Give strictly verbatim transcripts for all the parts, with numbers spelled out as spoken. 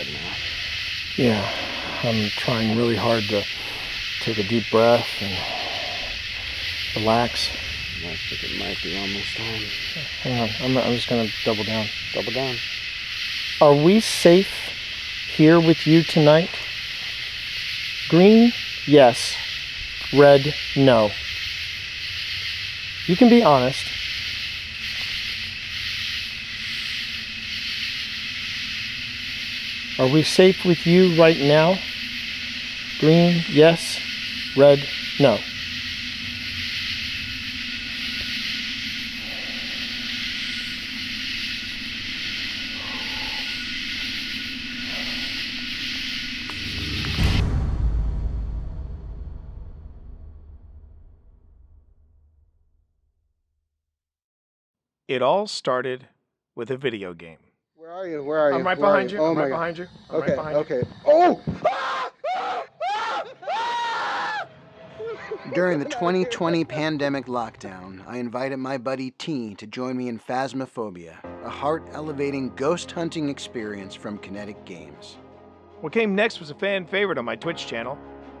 inside now. Yeah, I'm trying really hard to take a deep breath and relax. I think it might be almost time. Hang on, I'm, I'm just gonna double down. Double down. Are we safe here with you tonight? Green, yes. Red, no. You can be honest. Are we safe with you right now? Green, yes. Red, no. It all started with a video game. Where are you? Where are you? I'm right Where behind you. you. Oh I'm right God. behind you. I'm okay, right behind okay. you. Oh! During the twenty twenty pandemic lockdown, I invited my buddy T to join me in Phasmophobia, a heart-elevating ghost hunting experience from Kinetic Games. What came next was a fan favorite on my Twitch channel,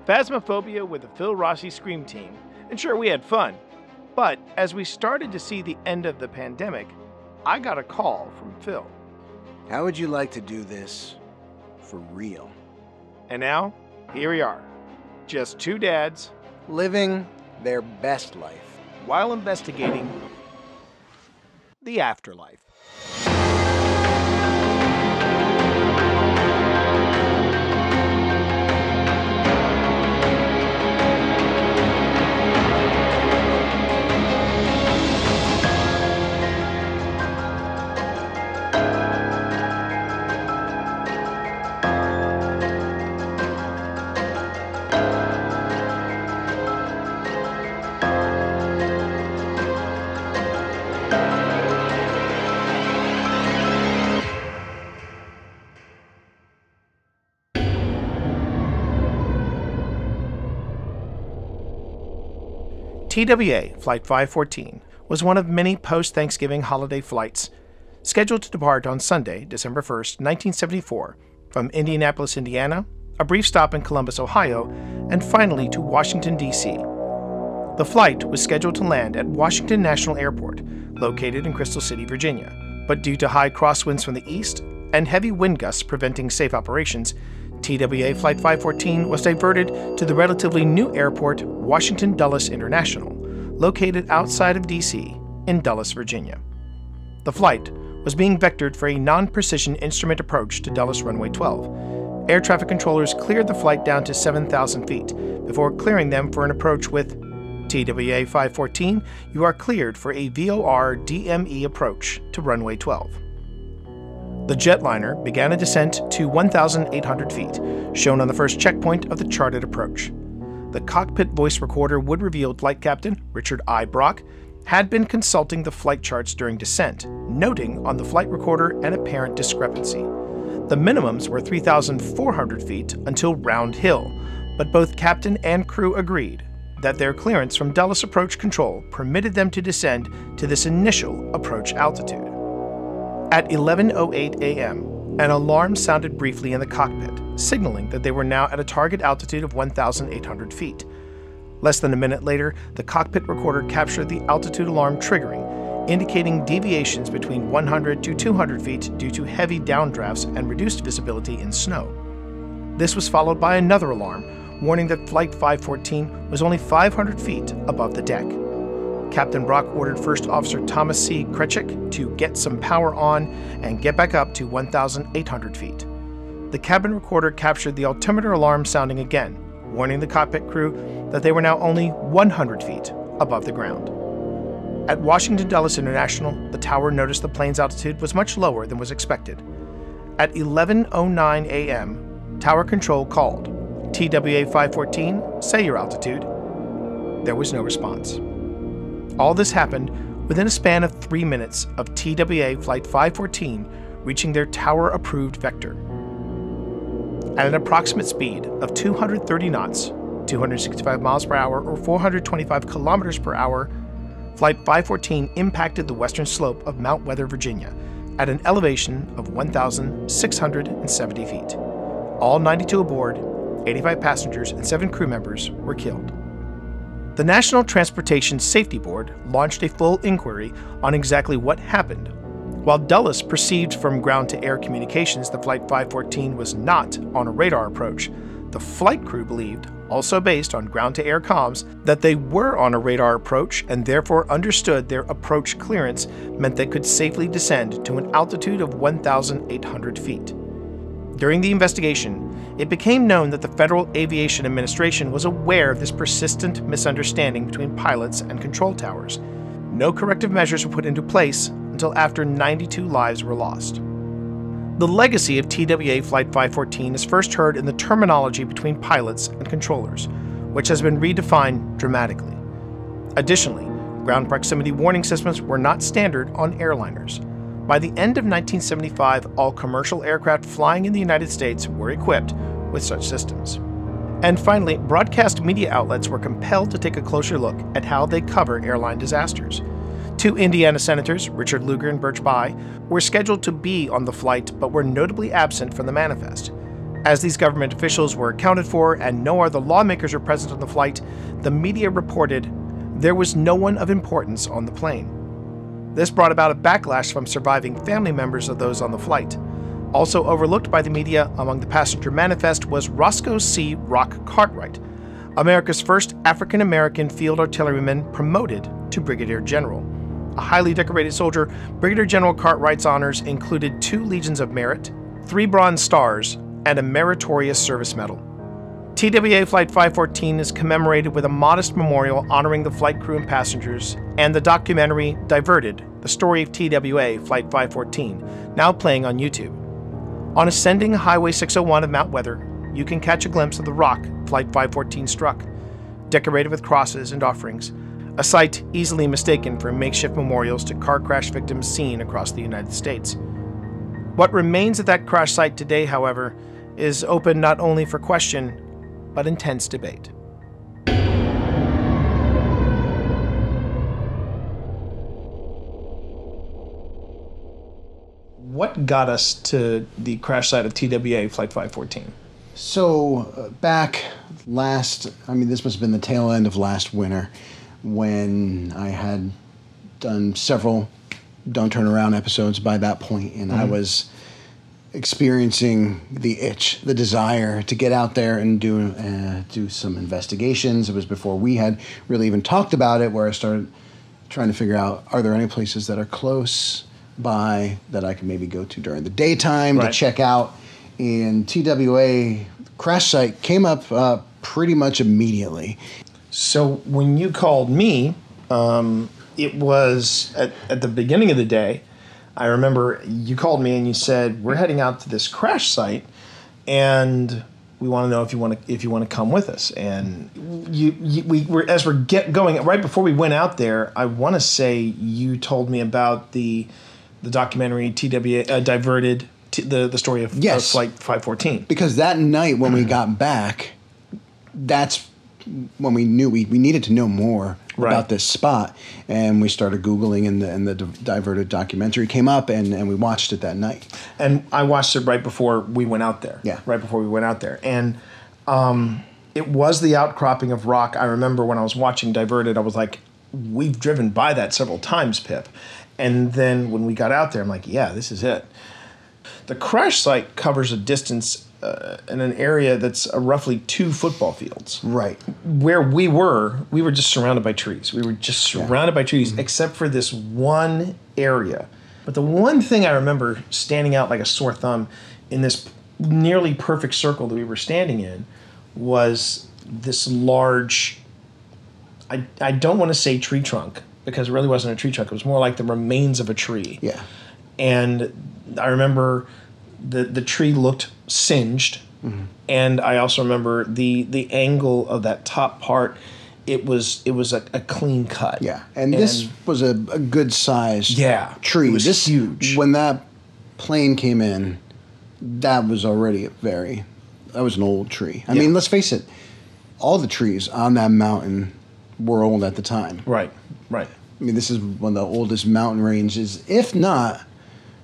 Phasmophobia with the Phil Rossi Scream Team. And sure, we had fun. But as we started to see the end of the pandemic, I got a call from Phil. How would you like to do this for real? And now, here we are, just two dads living their best life while investigating the afterlife. T W A Flight five fourteen was one of many post-Thanksgiving holiday flights scheduled to depart on Sunday, December first, nineteen seventy-four, from Indianapolis, Indiana, a brief stop in Columbus, Ohio, and finally to Washington, D C. The flight was scheduled to land at Washington National Airport, located in Crystal City, Virginia, but due to high crosswinds from the east and heavy wind gusts preventing safe operations, T W A Flight five fourteen was diverted to the relatively new airport, Washington Dulles International, located outside of D C in Dulles, Virginia. The flight was being vectored for a non-precision instrument approach to Dulles Runway twelve. Air traffic controllers cleared the flight down to seven thousand feet before clearing them for an approach with T W A five fourteen, you are cleared for a V O R D M E approach to Runway twelve. The jetliner began a descent to one thousand eight hundred feet, shown on the first checkpoint of the charted approach. The cockpit voice recorder would reveal Flight Captain Richard I. Brock had been consulting the flight charts during descent, noting on the flight recorder an apparent discrepancy. The minimums were three thousand four hundred feet until Round Hill, but both captain and crew agreed that their clearance from Dulles Approach Control permitted them to descend to this initial approach altitude. At eleven oh eight a m, an alarm sounded briefly in the cockpit, signaling that they were now at a target altitude of one thousand eight hundred feet. Less than a minute later, the cockpit recorder captured the altitude alarm triggering, indicating deviations between one hundred to two hundred feet due to heavy downdrafts and reduced visibility in snow. This was followed by another alarm, warning that Flight five fourteen was only five hundred feet above the deck. Captain Brock ordered First Officer Thomas C. Kretchik to get some power on and get back up to one thousand eight hundred feet. The cabin recorder captured the altimeter alarm sounding again, warning the cockpit crew that they were now only one hundred feet above the ground. At Washington Dulles International, the tower noticed the plane's altitude was much lower than was expected. At eleven oh nine a m, tower control called, T W A five fourteen, say your altitude. There was no response. All this happened within a span of three minutes of T W A Flight five fourteen reaching their tower-approved vector. At an approximate speed of two hundred thirty knots, two hundred sixty-five miles per hour or four hundred twenty-five kilometers per hour, Flight five fourteen impacted the western slope of Mount Weather, Virginia, at an elevation of one thousand six hundred seventy feet. All ninety-two aboard, eighty-five passengers and seven crew members were killed. The National Transportation Safety Board launched a full inquiry on exactly what happened. While Dulles perceived from ground-to-air communications that Flight five fourteen was not on a radar approach, the flight crew believed, also based on ground-to-air comms, that they were on a radar approach and therefore understood their approach clearance meant they could safely descend to an altitude of one thousand eight hundred feet. During the investigation, it became known that the Federal Aviation Administration was aware of this persistent misunderstanding between pilots and control towers. No corrective measures were put into place until after ninety-two lives were lost. The legacy of T W A Flight five fourteen is first heard in the terminology between pilots and controllers, which has been redefined dramatically. Additionally, ground proximity warning systems were not standard on airliners. By the end of nineteen seventy-five, all commercial aircraft flying in the United States were equipped with such systems. And finally, broadcast media outlets were compelled to take a closer look at how they cover airline disasters. Two Indiana senators, Richard Lugar and Birch Bayh, were scheduled to be on the flight but were notably absent from the manifest. As these government officials were accounted for and no other lawmakers were present on the flight, the media reported there was no one of importance on the plane. This brought about a backlash from surviving family members of those on the flight. Also overlooked by the media among the passenger manifest was Roscoe C. Rock Cartwright, America's first African-American field artilleryman promoted to Brigadier General. A highly decorated soldier, Brigadier General Cartwright's honors included two Legions of Merit, three Bronze Stars, and a Meritorious Service Medal. T W A Flight five fourteen is commemorated with a modest memorial honoring the flight crew and passengers, and the documentary Diverted, the story of T W A Flight five fourteen, now playing on YouTube. On ascending Highway six oh one of Mount Weather, you can catch a glimpse of the rock Flight five fourteen struck, decorated with crosses and offerings, a site easily mistaken for makeshift memorials to car crash victims seen across the United States. What remains of that crash site today, however, is open not only for question, but intense debate. What got us to the crash site of T W A Flight five fourteen? So uh, back last, I mean, this must have been the tail end of last winter, when I had done several Don't Turn Around episodes by that point, and mm-hmm. I was experiencing the itch, the desire to get out there and do uh, do some investigations. It was before we had really even talked about it, where I started trying to figure out, are there any places that are close by that I can maybe go to during the daytime right. to check out? And T W A crash site came up uh, pretty much immediately. So when you called me, um, it was at, at the beginning of the day. I remember you called me and you said, we're heading out to this crash site and we want to know if you want to if you want to come with us. And you, you we were as we're get going right before we went out there, I want to say you told me about the the documentary T W A uh, Diverted, t the the story of, yes. of Flight five fourteen. Because that night when we got back, that's when we knew we, we needed to know more right. about this spot, and we started Googling, and the, and the Diverted documentary came up, and, and we watched it that night. And I watched it right before we went out there. Yeah. Right before we went out there. And um, it was the outcropping of rock. I remember when I was watching Diverted, I was like, we've driven by that several times, Pip. And then when we got out there, I'm like, yeah, this is it. The crash site covers a distance Uh, in an area that's uh, roughly two football fields. Right. Where we were, we were just surrounded by trees. We were just surrounded yeah. by trees, mm-hmm. except for this one area. But the one thing I remember standing out like a sore thumb in this nearly perfect circle that we were standing in was this large, I, I don't want to say tree trunk, because it really wasn't a tree trunk. It was more like the remains of a tree. Yeah. And I remember the, the tree looked singed, mm-hmm. and I also remember the the angle of that top part. It was it was a, a clean cut. Yeah, and, and this was a, a good sized yeah tree. It was this huge. When that plane came in, that was already a very that was an old tree. I yeah. mean, let's face it, all the trees on that mountain were old at the time. Right, right. I mean, this is one of the oldest mountain ranges, if not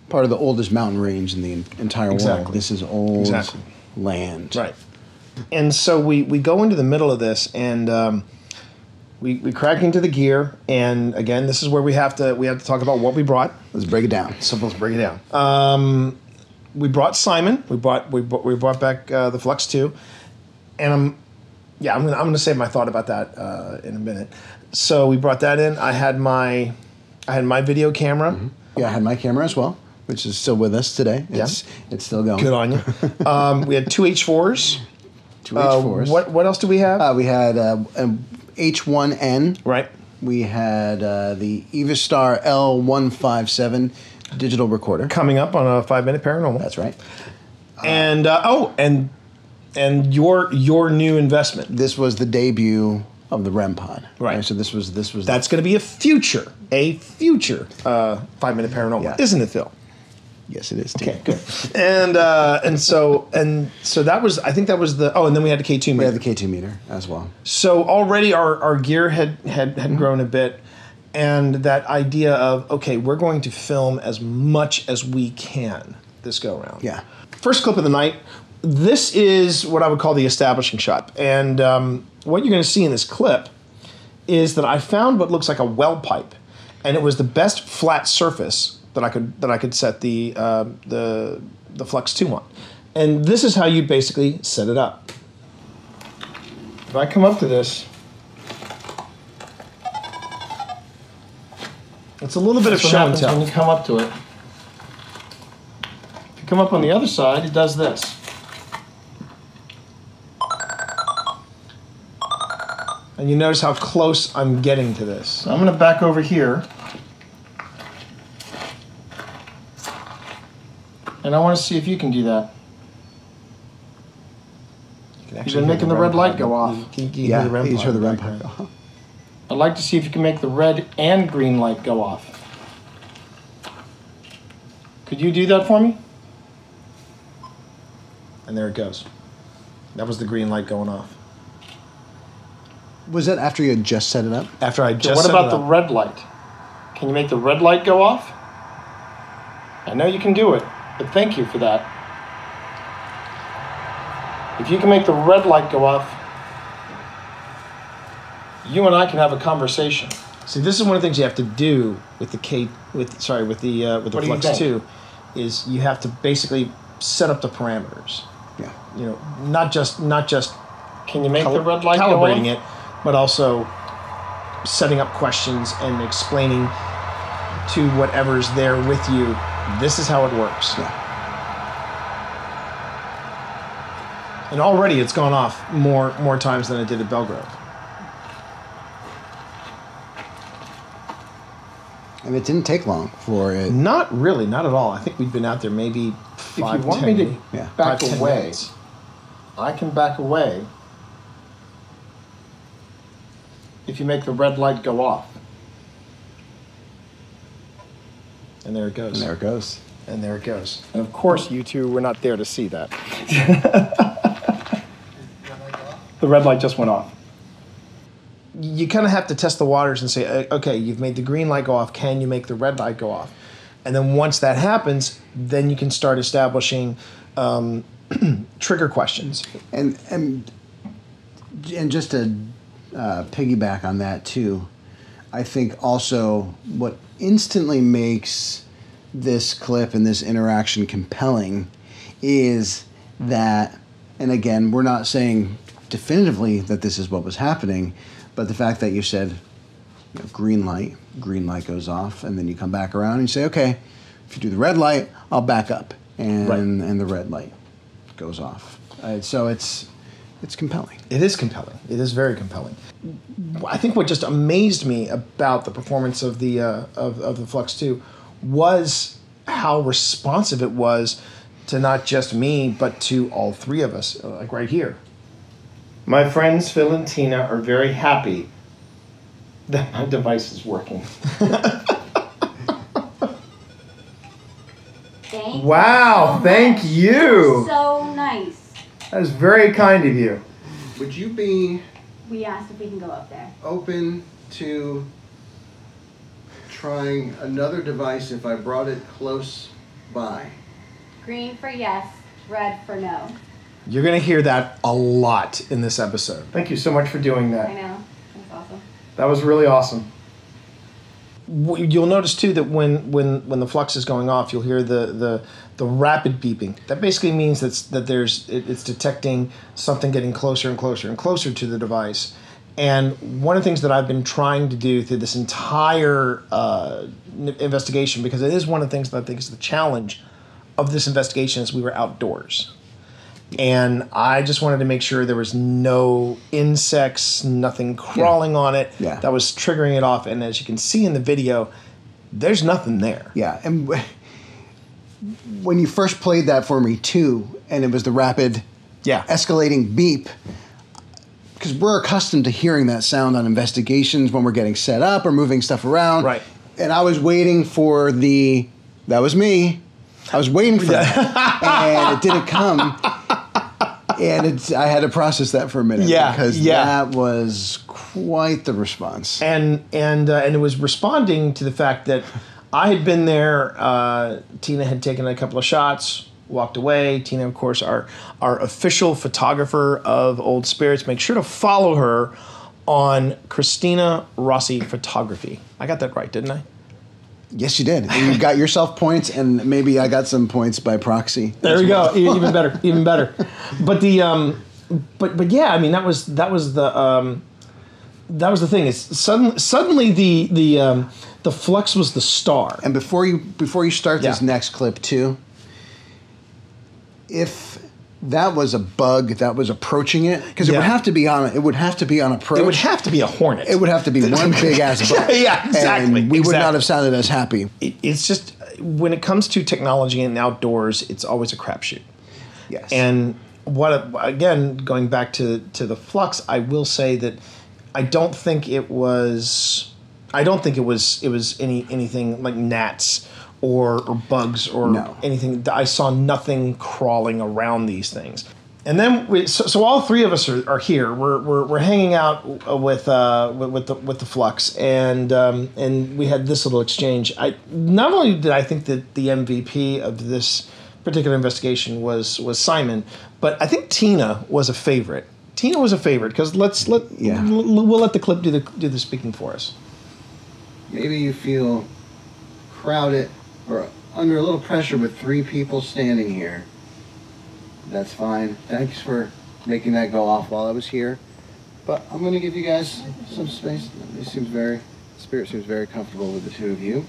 part of the oldest mountain range in the entire exactly. world. This is old exactly. land. Right. And so we, we go into the middle of this, and um, we, we crack into the gear. And again, this is where we have to we have to talk about what we brought. Let's break it down. So let's break it down. Um, we brought Simon. We brought we brought, we brought back uh, the Flux two, and I'm yeah I'm gonna I'm gonna save my thought about that uh, in a minute. So we brought that in. I had my I had my video camera. Mm-hmm. Yeah, I had my camera as well, which is still with us today. It's, yeah. It's still going. Good on you. um, we had two H fours. Two H fours. Uh, what, what else do we have? Uh, we had uh, an H one N. Right. We had uh, the EvaStar L one fifty-seven digital recorder. Coming up on a five-minute paranormal. That's right. And, uh, oh, and and your your new investment. This was the debut of the REM pod, right. right? So this was this was that's going to be a future, a future uh, five minute paranormal, yeah. isn't it, Phil? Yes, it is. Too. Okay, good. and uh, and so and so that was I think that was the oh, and then we had the K two meter. We had the K two meter as well. So already our, our gear had had had mm-hmm. grown a bit, and that idea of okay, we're going to film as much as we can this go around. Yeah. First clip of the night. This is what I would call the establishing shot, and. Um, What you're going to see in this clip is that I found what looks like a well pipe, and it was the best flat surface that I could that I could set the uh, the the Flux two on, and this is how you basically set it up. If I come up to this, it's a little bit of show and tell. When you come up to it, if you come up on the other side, it does this. And you notice how close I'm getting to this. So I'm going to back over here. And I want to see if you can do that. You can actually You've been making the, the red light go off. Can you, can you yeah, hear the REM pod? Hear the REM pod. I'd like to see if you can make the red and green light go off. Could you do that for me? And there it goes. That was the green light going off. Was that after you had just set it up? After I just set it up. What about the red light? Can you make the red light go off? I know you can do it, but thank you for that. If you can make the red light go off, you and I can have a conversation. See, this is one of the things you have to do with the K, with sorry, with the uh, with the Flux two, is you have to basically set up the parameters. Yeah. You know, not just not just. Can you make the red light go off? Calibrating it. But also setting up questions and explaining to whatever's there with you, this is how it works. Yeah. And already it's gone off more more times than it did at Belgrade. And it didn't take long for it. Not really, not at all. I think we'd been out there maybe five, ten minutes. If you want me to yeah. back away, I can back away. If you make the red light go off. And there it goes. And there it goes. And there it goes. And of course, you two were not there to see that. The red light just went off. You kind of have to test the waters and say, okay, you've made the green light go off. Can you make the red light go off? And then once that happens, then you can start establishing um, trigger questions. And, and, and just to... Uh, piggyback on that too. I think also what instantly makes this clip and this interaction compelling is that, and again, we're not saying definitively that this is what was happening, but the fact that you said you know, green light, green light goes off, and then you come back around and you say, okay, if you do the red light, I'll back up, and right. and the red light goes off. Uh, so it's. It's compelling. It is compelling. It is very compelling. I think what just amazed me about the performance of the uh, of, of the Flux two was how responsive it was to not just me, but to all three of us, like right here. My friends Phil and Tina are very happy that my device is working. Thank wow, you so thank much. You. So nice. That is very kind of you. Would you be... We asked if we can go up there. Open to trying another device if I brought it close by? Green for yes, red for no. You're going to hear that a lot in this episode. Thank you so much for doing that. I know. That's awesome. That was really awesome. You'll notice, too, that when, when, when the flux is going off, you'll hear the, the, the rapid beeping. That basically means that's, that there's it, it's detecting something getting closer and closer and closer to the device. And one of the things that I've been trying to do through this entire uh, investigation, because it is one of the things that I think is the challenge of this investigation, is we were outdoors. And I just wanted to make sure there was no insects, nothing crawling yeah. on it yeah. that was triggering it off. And as you can see in the video, there's nothing there. Yeah. And w when you first played that for me, too, and it was the rapid yeah. escalating beep, because we're accustomed to hearing that sound on investigations when we're getting set up or moving stuff around. Right. And I was waiting for the, that was me. I was waiting for that. And it didn't come. And it's, I had to process that for a minute yeah, because yeah. that was quite the response. And and uh, and it was responding to the fact that I had been there. Uh, Tina had taken a couple of shots, walked away. Tina, of course, our our official photographer of Old Spirits. Make sure to follow her on Christina Rossi Photography. I got that right, didn't I? Yes, you did. You got yourself points, and maybe I got some points by proxy. There we well. go. Even better. Even better. But the, um, but but yeah, I mean that was that was the um, that was the thing. Is sudden, suddenly the the um, the flux was the star. And before you before you start yeah. this next clip too, if that was a bug that was approaching it, because it yeah. would have to be on it would have to be on approach. It would have to be a hornet. It would have to be one big ass bug. Yeah, exactly. And we exactly. would not have sounded as happy. It, it's just when it comes to technology and outdoors, it's always a crapshoot. Yes. And what again? Going back to to the flux, I will say that I don't think it was. I don't think it was. It was any anything like gnats. Or, or bugs or no. anything. I saw nothing crawling around these things. And then, we, so, so all three of us are, are here. We're, we're we're hanging out with uh with the with the flux, and um, and we had this little exchange. I not only did I think that the M V P of this particular investigation was was Simon, but I think Tina was a favorite. Tina was a favorite because let's let yeah. we'll, we'll let the clip do the do the speaking for us. Maybe you feel crowded. We're under a little pressure with three people standing here. That's fine. Thanks for making that go off while I was here. But I'm going to give you guys some space. This seems very, Spirit seems very comfortable with the two of you.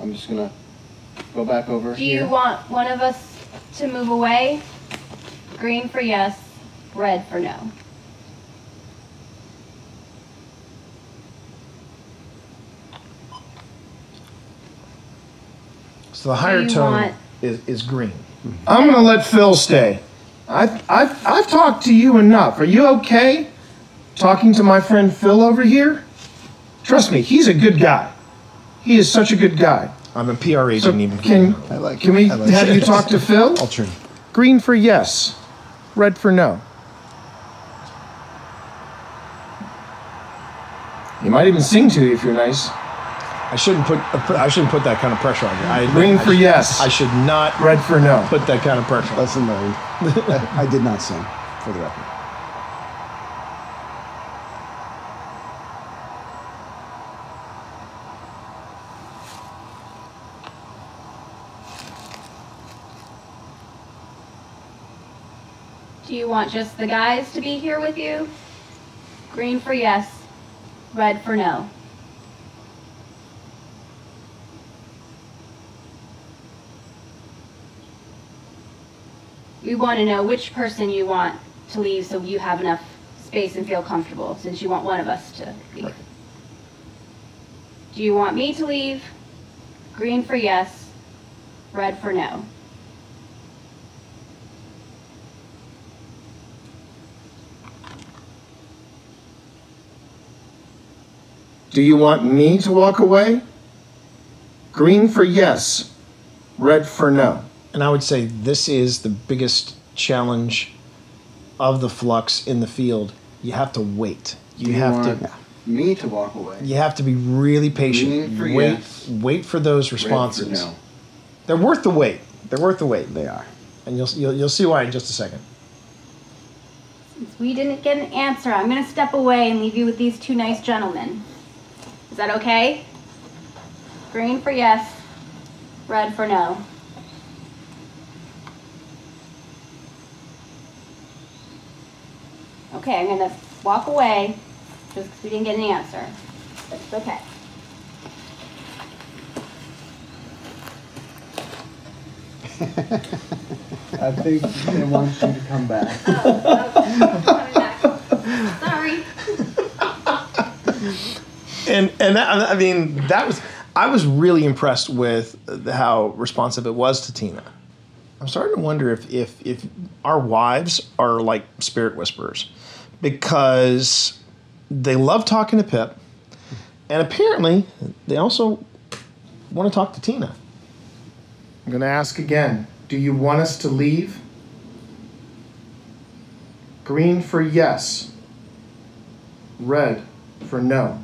I'm just going to go back over here. Do you here. want one of us to move away? Green for yes, red for no. So the higher tone is, is green. I'm gonna let Phil stay. I've, I've, I've talked to you enough. Are you okay talking to my friend Phil over here? Trust me, he's a good guy. He is such a good guy. I'm a P R agent. So even can, I like can we I like have it. you talk to Phil? I'll turn. Green for yes, red for no. You might even sing to you if you're nice. I shouldn't put I shouldn't put that kind of pressure on you. I, Green I, for I, yes. I should not. Red for no. Put that kind of pressure. That's annoying. I, I did not sing, for the record. Do you want just the guys to be here with you? Green for yes. Red for no. We want to know which person you want to leave so you have enough space and feel comfortable, since you want one of us to leave. Right. Do you want me to leave? Green for yes, red for no. Do you want me to walk away? Green for yes, red for no. And I would say this is the biggest challenge of the flux in the field. You have to wait. You, you have to me to walk away. You have to be really patient. Wait, yes. wait for those responses. For no. They're worth the wait. They're worth the wait. They are. And you'll, you'll, you'll see why in just a second. Since we didn't get an answer, I'm going to step away and leave you with these two nice gentlemen. Is that okay? Green for yes, red for no. Okay, I'm going to walk away just because we didn't get an answer. That's okay. I think they want you to come back. Oh, okay. Sorry. and and that, I mean, that was, I was really impressed with how responsive it was to Tina. I'm starting to wonder if if if our wives are like spirit whisperers, because they love talking to Pip, and apparently they also want to talk to Tina. I'm going to ask again. Do you want us to leave? Green for yes. Red for no.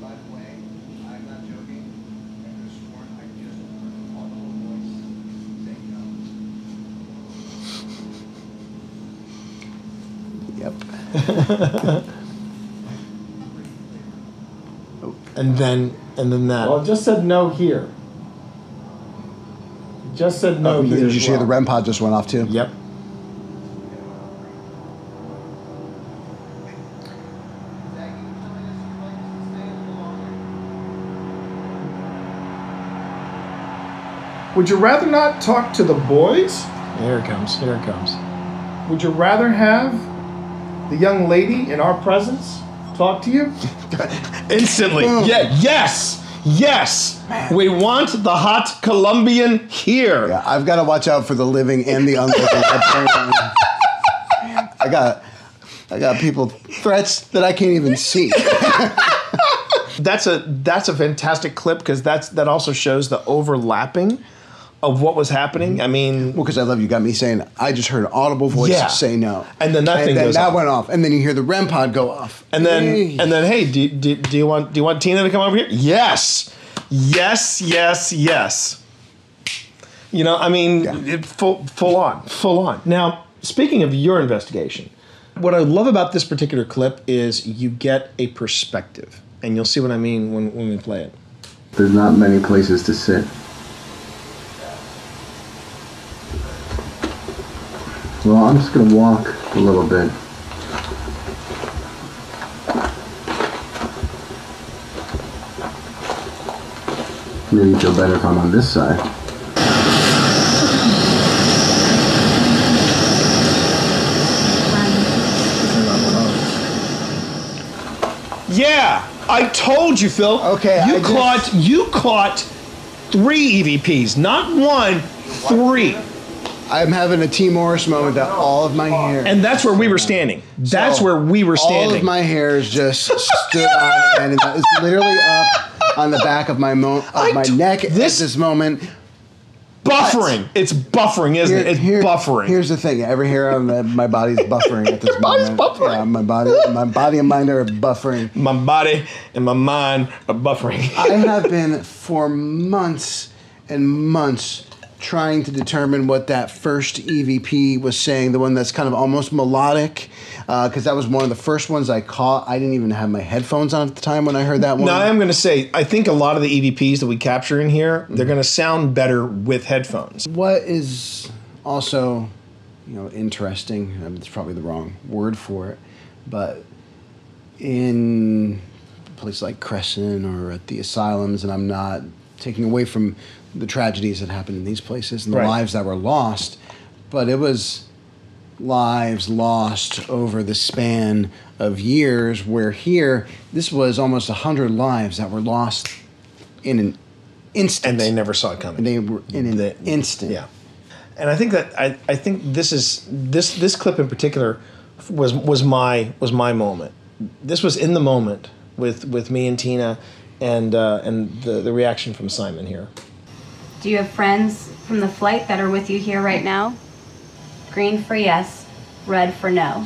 By the way, I'm not joking. I could have sworn I just heard an audible voice saying no. Yep. And then, and then that. Well, it just said no here. It just said no oh, here. Did you see well. the R E M pod just went off too? Yep. Would you rather not talk to the boys? Here it comes. Here it comes. Would you rather have the young lady in our presence talk to you? Instantly. Mm. Yeah, yes. Yes. Man. We want the hot Colombian here. Yeah, I've got to watch out for the living and the unliving. I got I got people threats that I can't even see. That's a that's a fantastic clip, because that's that also shows the overlapping of what was happening. I mean, well, because I love you got me saying I just heard an audible voice yeah. say no, and then that and thing then goes that off. went off, and then you hear the R E M pod go off, and then hey. and then hey, do, do do you want do you want Tina to come over here? Yes, yes, yes, yes. You know, I mean, yeah. it, full full on, full on. Now, speaking of your investigation, what I love about this particular clip is you get a perspective, and you'll see what I mean when when we play it. There's not many places to sit. Well, I'm just going to walk a little bit. Maybe feel better if I'm on this side. Yeah, I told you, Phil. Okay, you I caught guess. you caught three E V Ps, not one, three. I'm having a T. Morris moment that all of my hair... And that's where we were standing. That's so where we were standing. All of my hair is just stood on end, and it's literally up on the back of my mo of my neck at this, this moment. Buffering. But it's buffering, isn't here, it? It's here, buffering. Here's the thing. Every hair on the, my body's buffering at this Your moment. Body's buffering. Yeah, my body, my body and mind are buffering. My body and my mind are buffering. I have been for months and months... trying to determine what that first E V P was saying, the one that's kind of almost melodic, because uh, that was one of the first ones I caught. I didn't even have my headphones on at the time when I heard that one. Now, I'm going to say, I think a lot of the E V Ps that we capture in here, they're going to sound better with headphones. What is also, you know, interesting, I mean, it's probably the wrong word for it, but in places like Crescent or at the asylums, and I'm not taking away from the tragedies that happened in these places and the right. lives that were lost, but it was lives lost over the span of years, where here, this was almost one hundred lives that were lost in an instant. And they never saw it coming. And they were in an the, instant. Yeah. And I think that, I, I think this is, this this clip in particular was was my was my moment. This was in the moment with, with me and Tina and, uh, and the, the reaction from Simon here. Do you have friends from the flight that are with you here right now? Green for yes, red for no.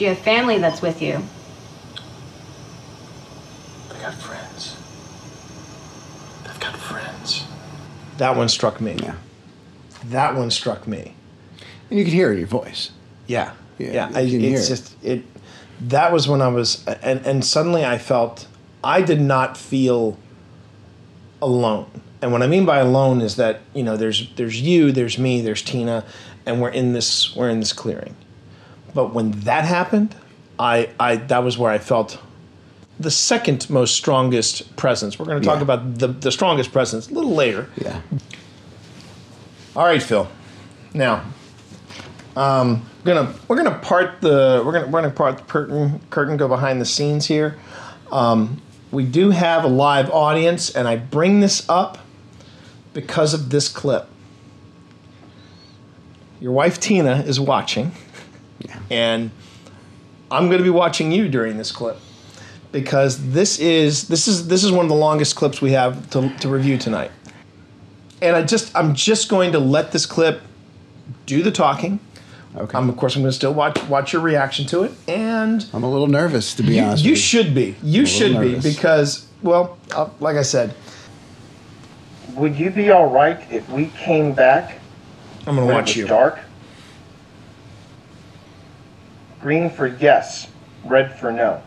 Do you have family that's with you? They've got friends. They've got friends. That one struck me. Yeah. That one struck me. And you could hear it in your voice. Yeah. Yeah. yeah. I, it's just, it. That was when I was, and, and suddenly I felt, I did not feel alone. And what I mean by alone is that, you know, there's there's you, there's me, there's Tina, and we're in this we're in this clearing. But when that happened, I I that was where I felt the second most strongest presence. We're going to talk yeah. about the the strongest presence a little later. Yeah. All right, Phil. Now, um, we're gonna we're gonna part the we're gonna we're gonna part the curtain curtain go behind the scenes here. Um, we do have a live audience, and I bring this up because of this clip. Your wife Tina is watching, yeah. and I'm going to be watching you during this clip because this is this is this is one of the longest clips we have to, to review tonight. And I just I'm just going to let this clip do the talking. Okay. I'm, of course, I'm going to still watch watch your reaction to it, and I'm a little nervous to be you, honest. You with should be. You I'm should be because, well, I'll, like I said, would you be all right if we came back? I'm going to watch you. Dark. Green for yes. Red for no.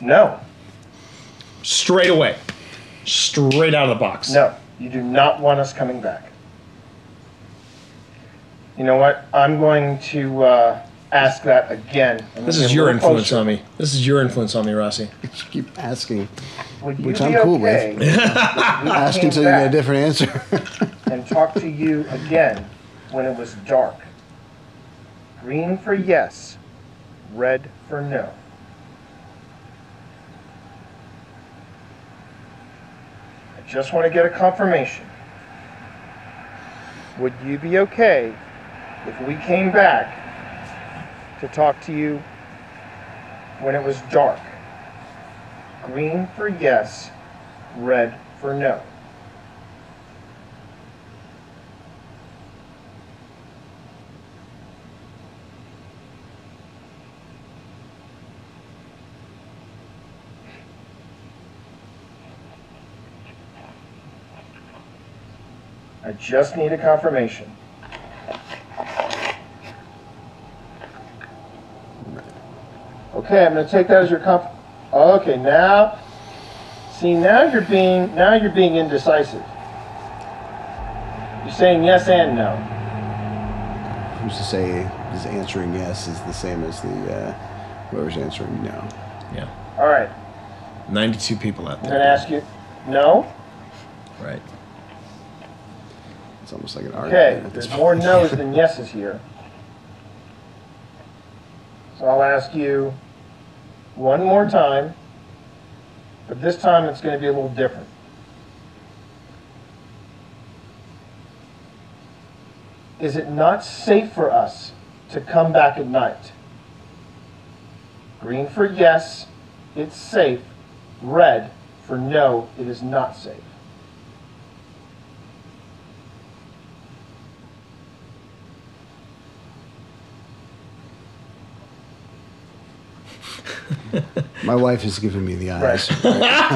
No. Straight away. Straight out of the box. No. You do not want us coming back. You know what? I'm going to uh, ask that again. This is your influence on me. This is your influence on me, Rossi. Keep asking, which I'm cool with. Ask until you get a different answer. And talk to you again when it was dark. Green for yes, red for no. I just want to get a confirmation. Would you be okay if we came back to talk to you when it was dark? Green for yes, red for no. I just need a confirmation. Okay, I'm going to take that as your comp. Okay, now, see, now you're being, now you're being indecisive. You're saying yes and no. Who's to say is answering yes is the same as the uh, whoever's answering no? Yeah. All right. ninety-two people out there. I'm going to ask you, no? Right. It's almost like an argument. Okay, at this there's point. More no's than yeses here. So I'll ask you one more time, but this time it's going to be a little different. Is it not safe for us to come back at night? Green for yes, it's safe. Red for no, it is not safe. My wife has given me the eyes. Right. Right.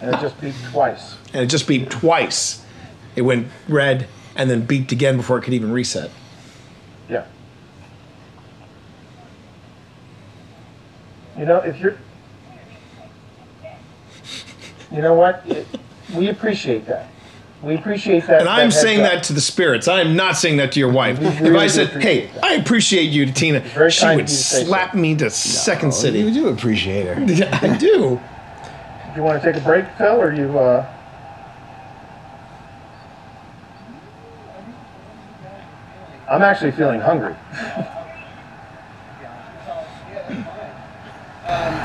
And it just beeped twice. And it just beeped twice. It went red and then beeped again before it could even reset. Yeah. You know, if you're... You know what? It, we appreciate that. We appreciate that. And that I'm saying that to the spirits. I am not saying that to your wife. Really if I said, hey, that. I appreciate you to Tina, very she would slap so. me to no, Second City. You do appreciate her. Yeah, I do. Do you want to take a break, Phil, or you... Uh... I'm actually feeling hungry. um,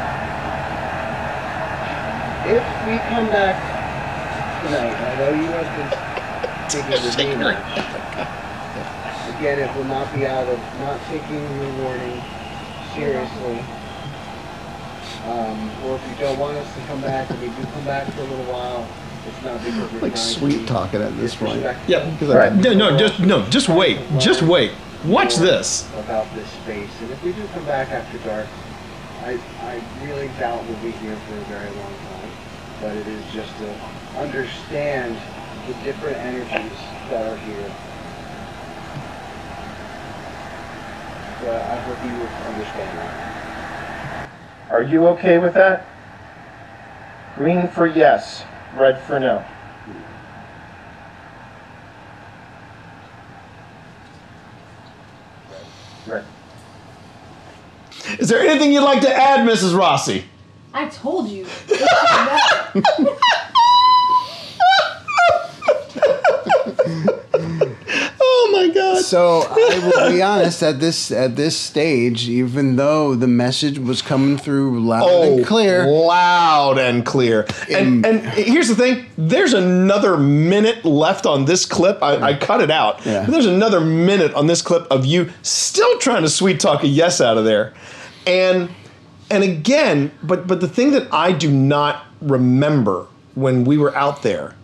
if we come back... I know you have to take a redeemer. Again, it will not be out of not taking your warning seriously. Um, or if you don't want us to come back, if we do come back for a little while, it's not because we're like sweet talking at this point. Yeah, right. No, no, just no, just wait, just wait. Watch this. About this space, and if we do come back after dark, I, I really doubt we'll be here for a very long time, but it is just to understand the different energies that are here. But I hope you understand that. Are you okay with that? Green for yes, red for no. Right. Is there anything you'd like to add, Missus Rossi? I told you. Oh my God! So I will be honest. At this at this stage, even though the message was coming through loud oh, and clear, loud and clear. And, and here's the thing: there's another minute left on this clip. I, I cut it out. Yeah. But there's another minute on this clip of you still trying to sweet talk a yes out of there, and and again, but but the thing that I do not remember when we were out there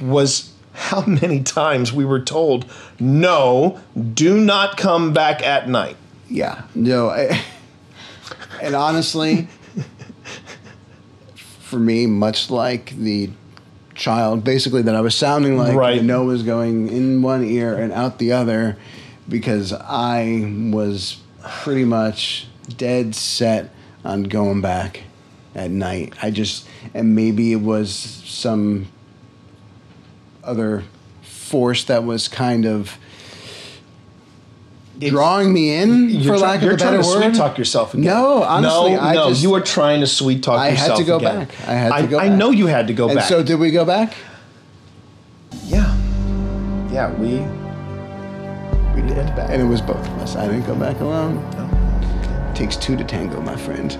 was how many times we were told, no, do not come back at night. Yeah, no, I, and honestly, for me, much like the child, basically, that I was sounding like, right. The no was going in one ear and out the other, because I was pretty much dead set on going back at night. I just, and maybe it was some other force that was kind of drawing me in, for lack of a better word. You're trying to sweet talk yourself again. No, honestly, no, I no, just, you were trying to sweet talk yourself again. I had to go again. back. I had to go I, back. I know you had to go and back. So did we go back? Yeah. Yeah, we we did. Back. And it was both of us. I didn't go back alone. No. It takes two to tango, my friend.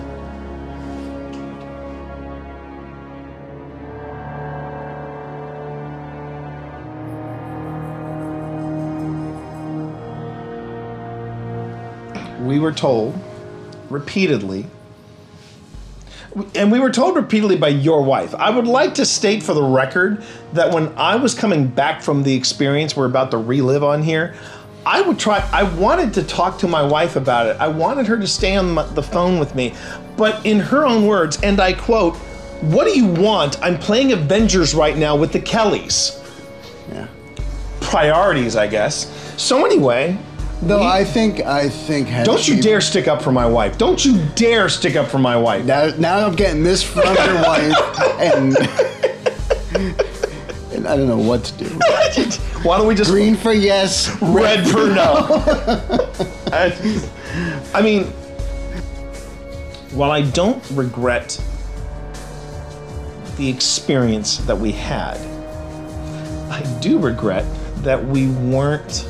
We were told repeatedly, and we were told repeatedly by your wife. I would like to state for the record that when I was coming back from the experience we're about to relive on here, I would try, I wanted to talk to my wife about it. I wanted her to stay on the phone with me, but in her own words, and I quote, "What do you want? I'm playing Avengers right now with the Kellys." Yeah. Priorities, I guess. So anyway, Though we, I think, I think. Don't you she, dare stick up for my wife. Don't you dare stick up for my wife. Now, now I'm getting this from your wife, and, and I don't know what to do. Why don't we just green for yes, red, red for no? I, I mean, while I don't regret the experience that we had, I do regret that we weren't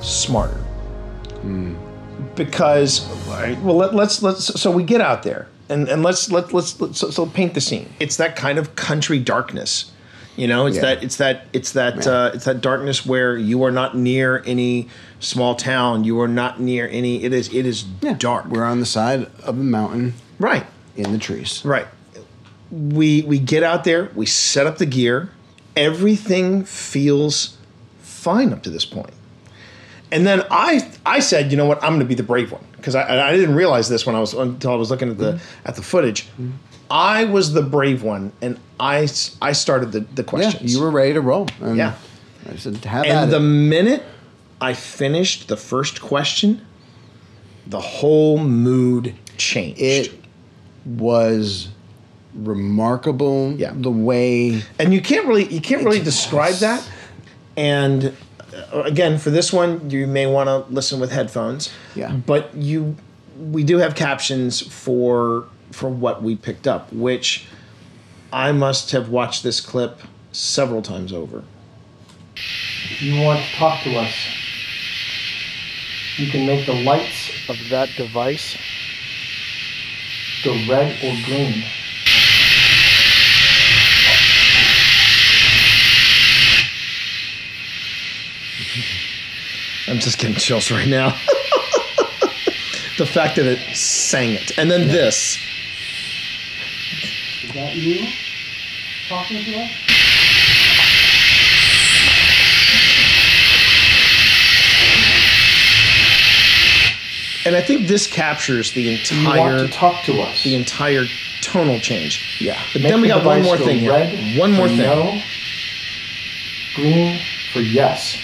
smarter. Mm. Because, well, let, let's let's so we get out there and and let's let let's, let's so, so paint the scene. It's that kind of country darkness, you know. It's yeah. that it's that it's that yeah. uh, it's that darkness where you are not near any small town. You are not near any. It is it is yeah. dark. We're on the side of a mountain, right? In the trees, right? We we get out there. We set up the gear. Everything feels fine up to this point. And then I, I said, you know what? I'm going to be the brave one, because I, I didn't realize this when I was until I was looking at the mm-hmm. at the footage. Mm-hmm. I was the brave one, and I, I started the, the questions. Yeah, you were ready to roll. And yeah, I said, have at it. And the minute I finished the first question, the whole mood changed. It was remarkable. Yeah. The way, and you can't really you can't really describe that, and. Again, for this one, you may want to listen with headphones. Yeah. But you, we do have captions for for what we picked up, which I must have watched this clip several times over. You want to talk to us. You can make the lights of that device go red or green. I'm just getting chills right now. The fact that it sang it. And then yeah. this. Is that you talking to us? And I think this captures the entire. You want to talk to us. The entire tonal change. Yeah. But Make then we the got one more thing here. One more thing. No. Green for yes.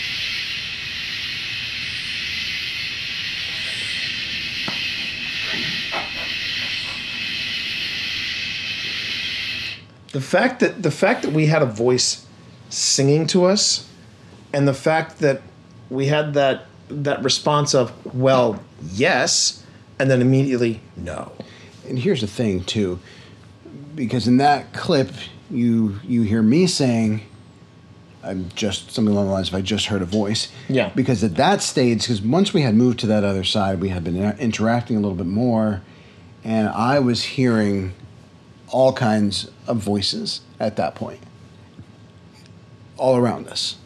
The fact that the fact that we had a voice singing to us, and the fact that we had that that response of well yes, and then immediately no. And here's the thing too, because in that clip you you hear me saying, I'm just something along the lines of I just heard a voice. Yeah. Because at that stage, because once we had moved to that other side, we had been interacting a little bit more, and I was hearing all kinds of voices at that point, all around us.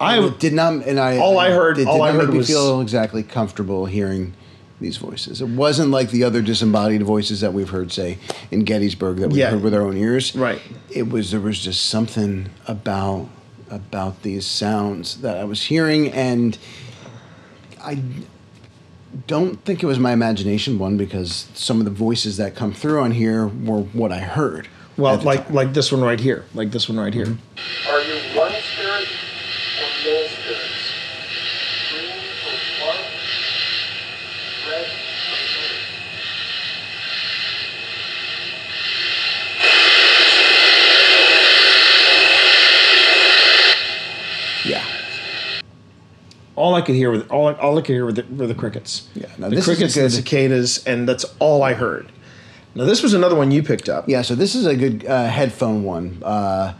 I and did not, and I all I heard, it did all not I heard make me was, feel exactly comfortable hearing these voices. It wasn't like the other disembodied voices that we've heard, say in Gettysburg, that we yeah, heard with our own ears. Right. It was there was just something about about these sounds that I was hearing, and I. Don't think it was my imagination, one, because some of the voices that come through on here were what I heard. Well, like time. like this one right here. Like this one right here. Are you one spirit or no spirits? Green for one, red for yeah. All I could hear with all I, all I could hear were the, were the crickets. Yeah, now the this crickets is and cicadas, and that's all I heard. Now this was another one you picked up. Yeah, so this is a good uh, headphone one. Uh,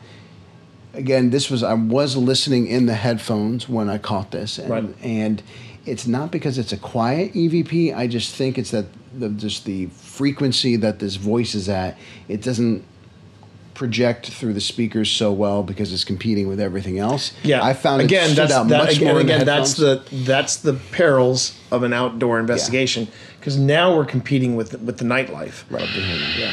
again, this was I was listening in the headphones when I caught this, and, right. and it's not because it's a quiet E V P. I just think it's that the, just the frequency that this voice is at. It doesn't project through the speakers so well because it's competing with everything else. Yeah, I found again it stood out that, much again, more. Again, in the that's the that's the perils of an outdoor investigation because yeah. now we're competing with with the nightlife. Right. Yeah.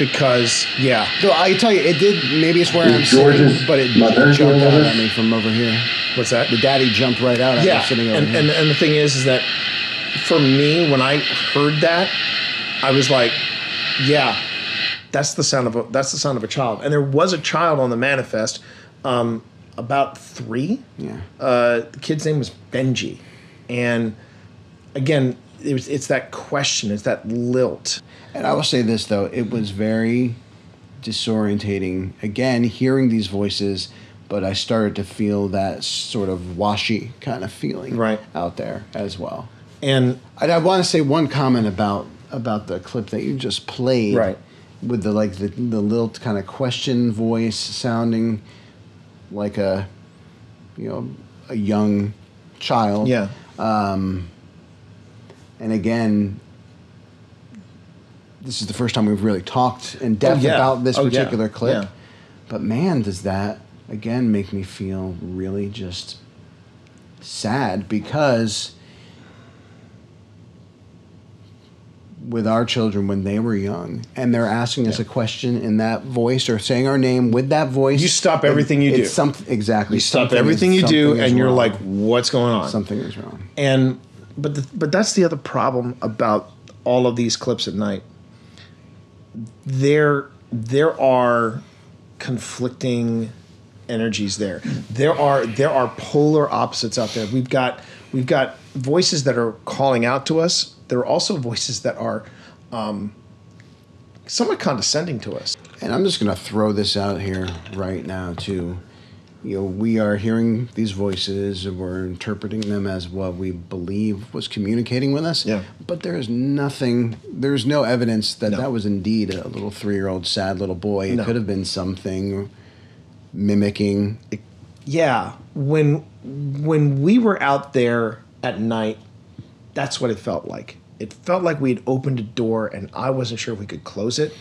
Because yeah, so I tell you, it did. Maybe it's where I'm sitting, but it jumped out at me from over here. What's that? The daddy jumped right out at yeah. me sitting over and, here. And and the thing is, is that for me, when I heard that, I was like, yeah, that's the sound of a, that's the sound of a child. And there was a child on the manifest, um, about three. Yeah. Uh, the kid's name was Benji, and again, it was, it's that question, it's that lilt. And I will say this, though. It was very disorientating. Again, hearing these voices, but I started to feel that sort of washy kind of feeling right. out there as well. And I, I want to say one comment about about the clip that you just played right. with the like the, the lilt kind of question voice sounding like a, you know, a young child. Yeah. Um, and again... This is the first time we've really talked in depth oh, yeah. about this oh, particular yeah. clip. Yeah. But man, does that, again, make me feel really just sad because with our children when they were young and they're asking yeah. us a question in that voice or saying our name with that voice. You stop everything you do. Some, exactly. You stop everything is, you do and wrong. You're like, what's going on? Something is wrong. And but the, but that's the other problem about all of these clips at night. There, there are conflicting energies there. There are there are polar opposites out there. We've got we've got voices that are calling out to us. There are also voices that are um, somewhat condescending to us. And I'm just going to throw this out here right now too. You know, we are hearing these voices and we're interpreting them as what we believe was communicating with us. Yeah. But there is nothing, there's no evidence that no. that was indeed a little three-year-old sad little boy. No. It could have been something mimicking. Yeah. When, when we were out there at night, that's what it felt like. It felt like we had opened a door and I wasn't sure if we could close it.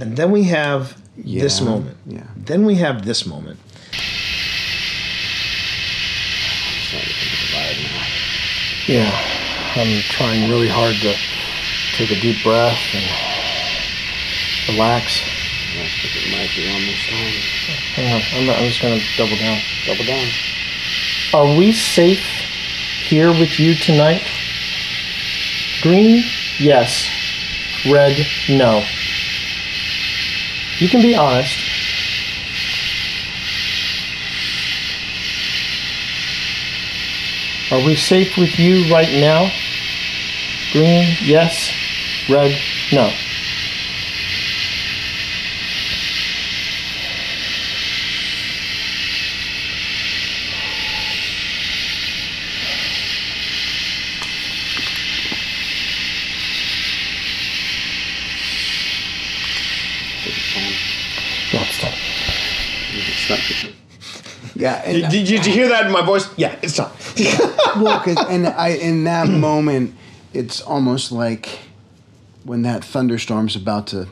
And then we have yeah. this moment. Yeah. Then we have this moment. Yeah, I'm trying really hard to Take a deep breath and relax. I think it might be almost time. Hang on, I'm, not, I'm just going to double down. Double down. Are we safe here with you tonight? Green, yes. Red, no. You can be honest. Are we safe with you right now? Green, yes. Red, no. Yeah. And did, did you hear that in my voice? Yeah, it's time. Yeah. Well, and I, in that moment, it's almost like when that thunderstorm's about to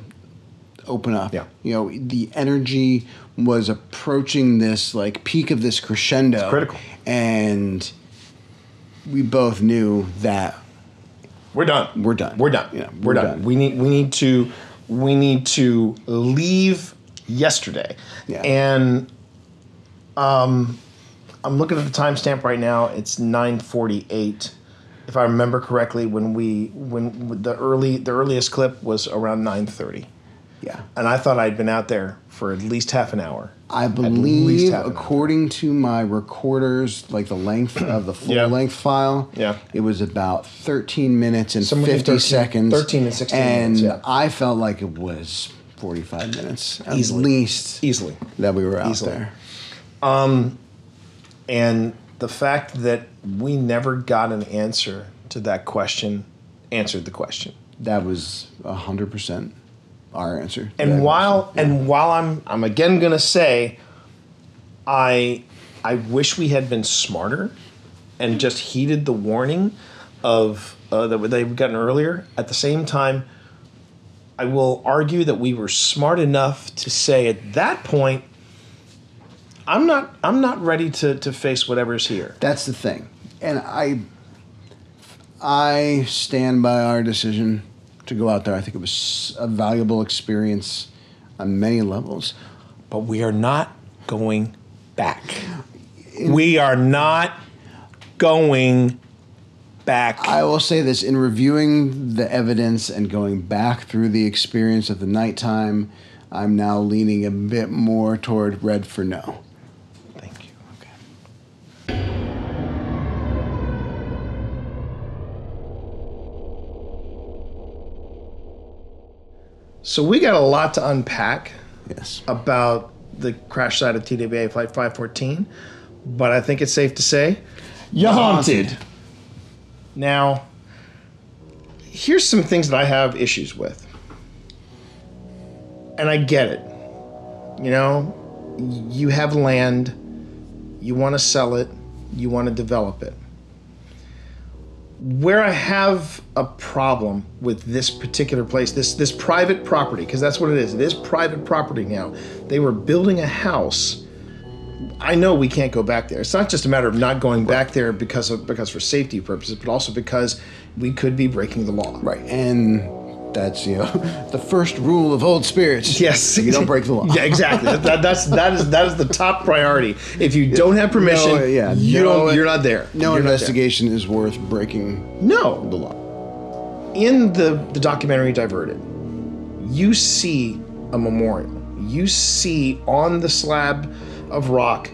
open up. Yeah. You know, the energy was approaching this like peak of this crescendo. It's critical. And we both knew that we're done. We're done. We're done. Yeah, we're, we're done. done. We need. We need to. We need to leave yesterday. Yeah. And. Um, I'm looking at the timestamp right now. It's nine forty-eight, if I remember correctly. When we when the early the earliest clip was around nine thirty. Yeah, and I thought I'd been out there for at least half an hour. I believe, according to my recorders, like the length of the full yeah. length file, yeah, it was about thirteen minutes and Somebody fifty thirteen, seconds, thirteen and sixteen, and minutes, yeah. I felt like it was forty-five minutes at easily. least, easily that we were out easily. there. Um, and the fact that we never got an answer to that question answered the question. That was a hundred percent our answer. And while yeah. and while I'm I'm again gonna say, I I wish we had been smarter and just heeded the warning of uh, that they've gotten earlier. At the same time, I will argue that we were smart enough to say at that point, I'm not. I'm not ready to, to face whatever's here. That's the thing, and I. I stand by our decision to go out there. I think it was a valuable experience on many levels, but we are not going back. In, we are not going back. I will say this: in reviewing the evidence and going back through the experience of the nighttime, I'm now leaning a bit more toward red for no. So we got a lot to unpack yes. about the crash site of T W A Flight five fourteen, but I think it's safe to say you're haunted. haunted. Now, here's some things that I have issues with. And I get it. You know, you have land, you want to sell it, you want to develop it. Where I have a problem with this particular place, this this private property, because that's what it is. It is private property now. They were building a house. I know we can't go back there. It's not just a matter of not going back there because of because for safety purposes, but also because we could be breaking the law. Right. And that's, you know, the first rule of Old Spirits. Yes. You don't break the law. Yeah, exactly. that, that's that is that is the top priority. If you don't have permission, no, yeah, you no, don't. You're not there. No you're investigation there. is worth breaking. No, the law. In the, the documentary Diverted, you see a memorial. You see on the slab of rock,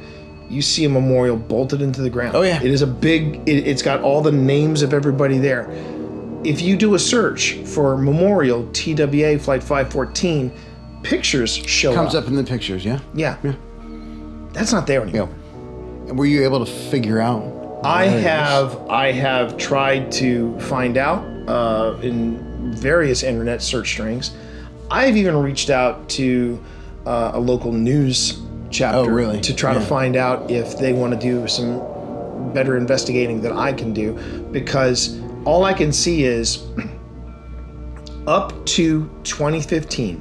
you see a memorial bolted into the ground. Oh yeah. It is a big. It, it's got all the names of everybody there. If you do a search for Memorial T W A Flight five fourteen, pictures show up. Comes up in the pictures, yeah? Yeah. Yeah. That's not there anymore. Yeah. Were you able to figure out? I have I have tried to find out uh, in various internet search strings. I've even reached out to uh, a local news chapter. Oh, really? To try yeah. to find out if they want to do some better investigating than I can do, because all I can see is up to twenty fifteen,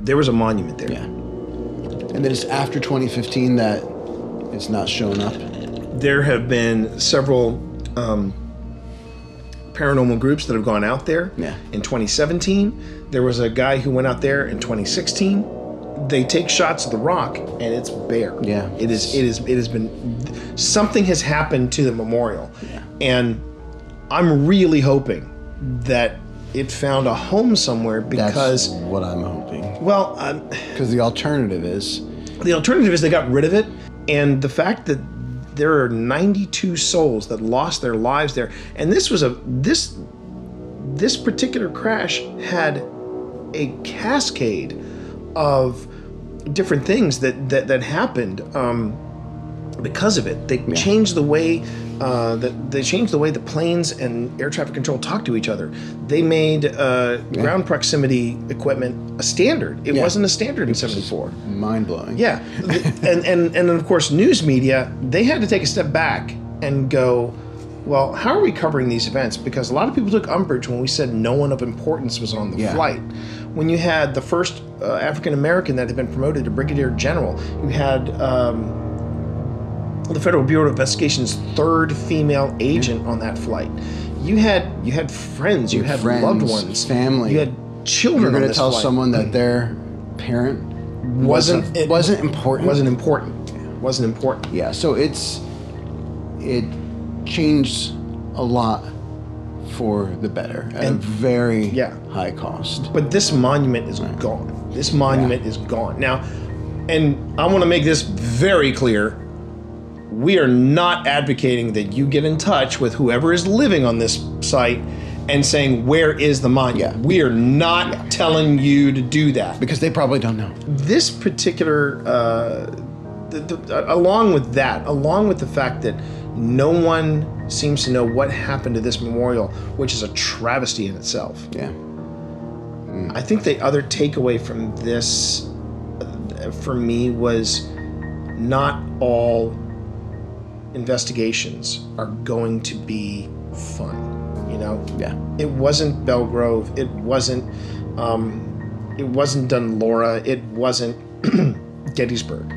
there was a monument there. Yeah. And then it's after twenty fifteen that it's not shown up. There have been several um, paranormal groups that have gone out there. Yeah. In twenty seventeen, there was a guy who went out there in twenty sixteen. They take shots of the rock and it's bare. Yeah. It is, it is, it has been, something has happened to the memorial. Yeah. And I'm really hoping that it found a home somewhere, because that's what I'm hoping. Well, because um, the alternative is the alternative is they got rid of it, and the fact that there are ninety-two souls that lost their lives there, and this was a this this particular crash had a cascade of different things that that that happened um, because of it. They yeah. changed the way. Uh, the, they changed the way the planes and air traffic control talk to each other. They made uh, yeah. ground proximity equipment a standard. It yeah. wasn't a standard in seventy-four. Mind blowing. Yeah, and and and of course, news media, they had to take a step back and go, well, how are we covering these events? Because a lot of people took umbrage when we said no one of importance was on the yeah. flight. When you had the first uh, African American that had been promoted to Brigadier General, you had. Um, the Federal Bureau of Investigations' third female agent yeah. on that flight. You had you had friends, you Your had friends, loved ones, family. You had children. You're going to tell flight. someone that their parent wasn't wasn't, it, wasn't important. Wasn't important. Yeah. Wasn't important. Yeah. So it's it changed a lot for the better at and, a very yeah. high cost. But this monument is right. gone. This monument yeah. is gone now, and I want to make this very clear. We are not advocating that you get in touch with whoever is living on this site and saying, where is the monument? Yeah. We are not yeah. telling you to do that. Because they probably don't know. This particular, uh, the, the, along with that, along with the fact that no one seems to know what happened to this memorial, which is a travesty in itself. Yeah. Mm. I think the other takeaway from this, uh, for me, was not all investigations are going to be fun, you know? Yeah. It wasn't Belgrove. It wasn't, um, it wasn't Dunlaura. It wasn't Gettysburg.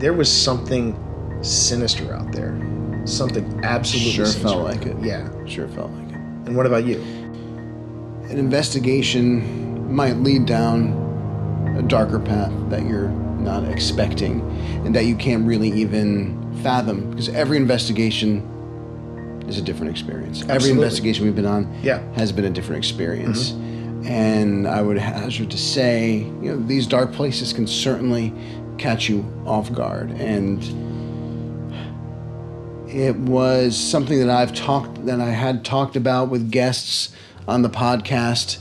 There was something sinister out there. Something absolutely sure sinister. Sure felt like it. Yeah. Sure felt like it. And what about you? An investigation might lead down a darker path that you're not expecting and that you can't really even fathom, because every investigation is a different experience. Absolutely. Every investigation we've been on yeah. has been a different experience. Mm-hmm. And I would hazard to say, you know, these dark places can certainly catch you off guard. And it was something that I've talked, that I had talked about with guests on the podcast,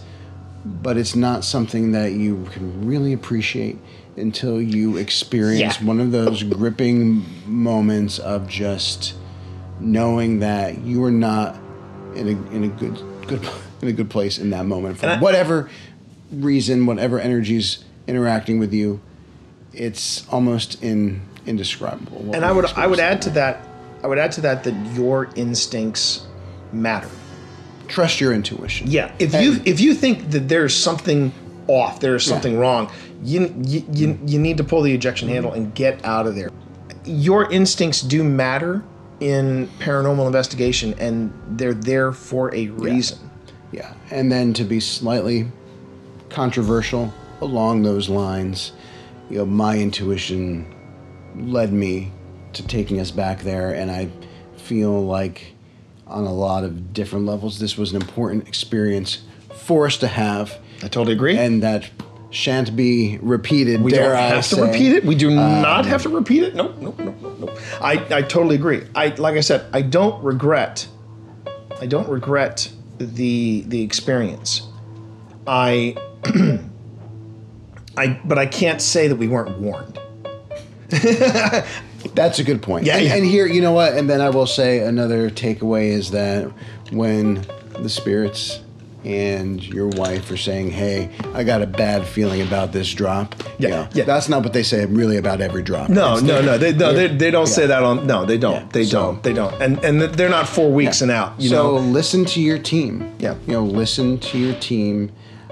but it's not something that you can really appreciate until you experience yeah. one of those gripping moments of just knowing that you are not in a in a good good in a good place in that moment for I, whatever reason, whatever energy's interacting with you. It's almost in, indescribable. And I would I would add to that I would add to that that your instincts matter. Trust your intuition. Yeah. If and, you if you think that there's something off, there's something yeah. wrong, You, you you you need to pull the ejection handle and get out of there. Your instincts do matter in paranormal investigation, and they're there for a reason. Yeah, yeah. And then to be slightly controversial along those lines, you know, my intuition led me to taking us back there, and I feel like on a lot of different levels, this was an important experience for us to have. I totally agree. And that shan't be repeated. We dare don't have I to say. repeat it. We do um, not have to repeat it. Nope, nope, nope, nope, nope. I, I totally agree. I like I said, I don't regret. I don't regret the the experience. I, I but I can't say that we weren't warned. That's a good point. Yeah, and, yeah. and here, you know what? And then I will say another takeaway is that when the spirits and your wife are saying, hey, I got a bad feeling about this drop. Yeah, you know, yeah. That's not what they say really about every drop. No, it's no, no. They no, they, they don't yeah. say that on. No, they don't. Yeah. They so, don't. They don't. And and they're not four weeks yeah. and out. You so know? listen to your team. Yeah. You know, listen to your team.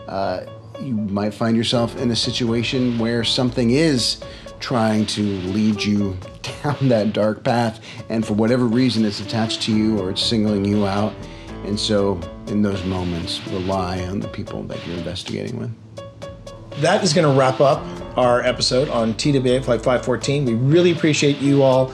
Uh, you might find yourself in a situation where something is trying to lead you down that dark path, and for whatever reason, it's attached to you or it's singling you out. And so in those moments, rely on the people that you're investigating with. That is going to wrap up our episode on T W A Flight five fourteen. We really appreciate you all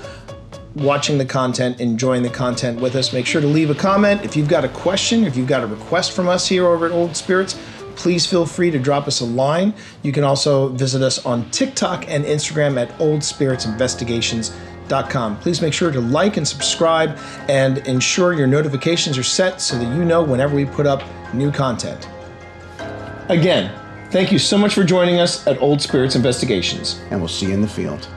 watching the content, enjoying the content with us. Make sure to leave a comment. If you've got a question, if you've got a request from us here over at Old Spirits, please feel free to drop us a line. You can also visit us on TikTok and Instagram at old spirits investigations dot com. Please make sure to like and subscribe and ensure your notifications are set so that you know whenever we put up new content. Again, thank you so much for joining us at Old Spirits Investigations. And we'll see you in the field.